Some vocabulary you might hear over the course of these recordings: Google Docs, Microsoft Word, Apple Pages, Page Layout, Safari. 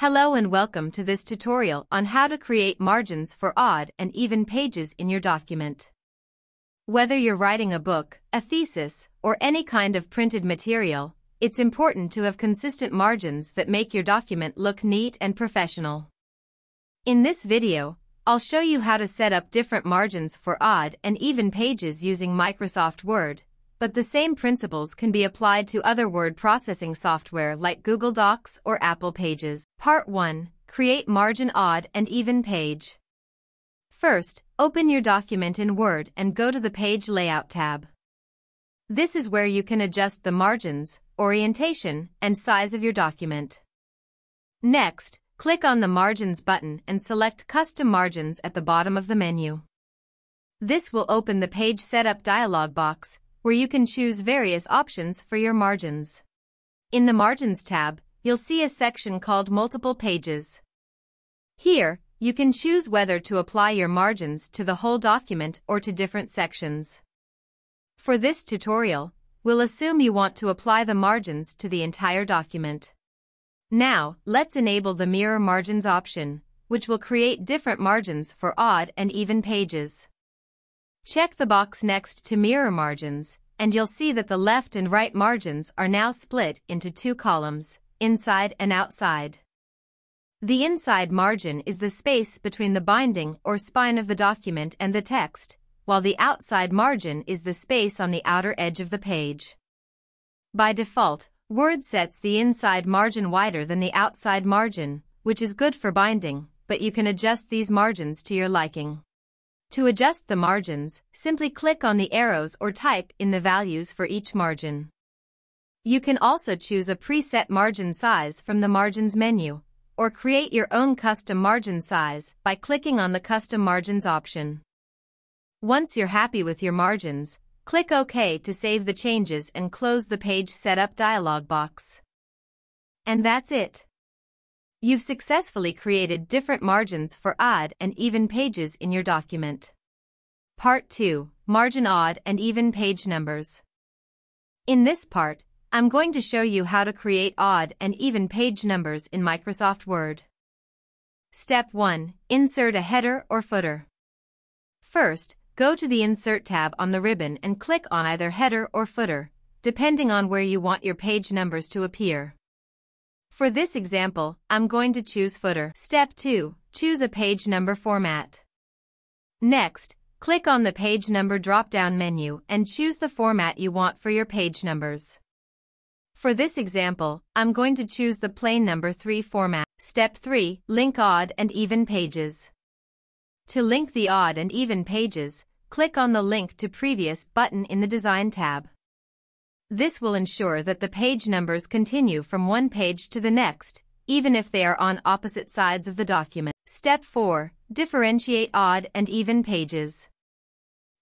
Hello and welcome to this tutorial on how to create margins for odd and even pages in your document. Whether you're writing a book, a thesis, or any kind of printed material, it's important to have consistent margins that make your document look neat and professional. In this video, I'll show you how to set up different margins for odd and even pages using Microsoft Word, but the same principles can be applied to other word processing software like Google Docs or Apple Pages. Part 1. Create margin odd and even page. First, open your document in Word and go to the Page Layout tab. This is where you can adjust the margins, orientation, and size of your document. Next, click on the Margins button and select Custom Margins at the bottom of the menu. This will open the Page Setup dialog box, where you can choose various options for your margins. In the Margins tab, you'll see a section called Multiple Pages. Here, you can choose whether to apply your margins to the whole document or to different sections. For this tutorial, we'll assume you want to apply the margins to the entire document. Now, let's enable the Mirror Margins option, which will create different margins for odd and even pages. Check the box next to Mirror Margins, and you'll see that the left and right margins are now split into two columns, inside and outside. The inside margin is the space between the binding or spine of the document and the text, while the outside margin is the space on the outer edge of the page. By default, Word sets the inside margin wider than the outside margin, which is good for binding, but you can adjust these margins to your liking. To adjust the margins, simply click on the arrows or type in the values for each margin. You can also choose a preset margin size from the Margins menu, or create your own custom margin size by clicking on the Custom Margins option. Once you're happy with your margins, click OK to save the changes and close the Page Setup dialog box. And that's it. You've successfully created different margins for odd and even pages in your document. Part 2. Margin odd and even page numbers. In this part, I'm going to show you how to create odd and even page numbers in Microsoft Word. Step 1. Insert a header or footer. First, go to the Insert tab on the ribbon and click on either header or footer, depending on where you want your page numbers to appear. For this example, I'm going to choose footer. Step 2. Choose a page number format. Next, click on the Page Number drop-down menu and choose the format you want for your page numbers. For this example, I'm going to choose the plain number 3 format. Step 3. Link odd and even pages. To link the odd and even pages, click on the Link to Previous button in the Design tab. This will ensure that the page numbers continue from one page to the next, even if they are on opposite sides of the document. Step 4. Differentiate odd and even pages.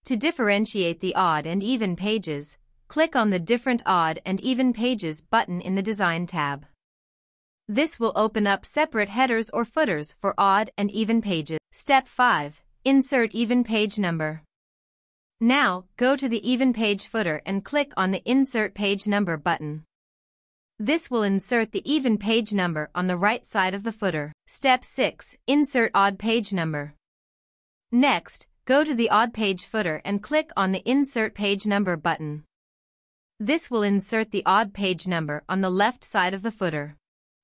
To differentiate the odd and even pages, click on the Different Odd and Even Pages button in the Design tab. This will open up separate headers or footers for odd and even pages. Step 5. Insert even page number. Now, go to the Even Page footer and click on the Insert Page Number button. This will insert the even page number on the right side of the footer. Step 6. Insert odd page number. Next, go to the Odd Page footer and click on the Insert Page Number button. This will insert the odd page number on the left side of the footer.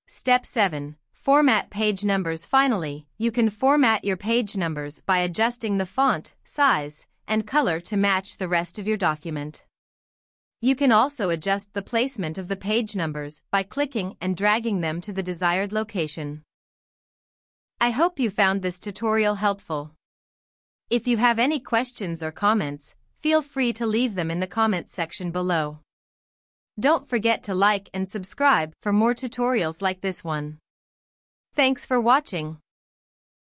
Step 7. Format page numbers. Finally, you can format your page numbers by adjusting the font, size, and color to match the rest of your document. You can also adjust the placement of the page numbers by clicking and dragging them to the desired location. I hope you found this tutorial helpful. If you have any questions or comments, feel free to leave them in the comments section below. Don't forget to like and subscribe for more tutorials like this one. Thanks for watching.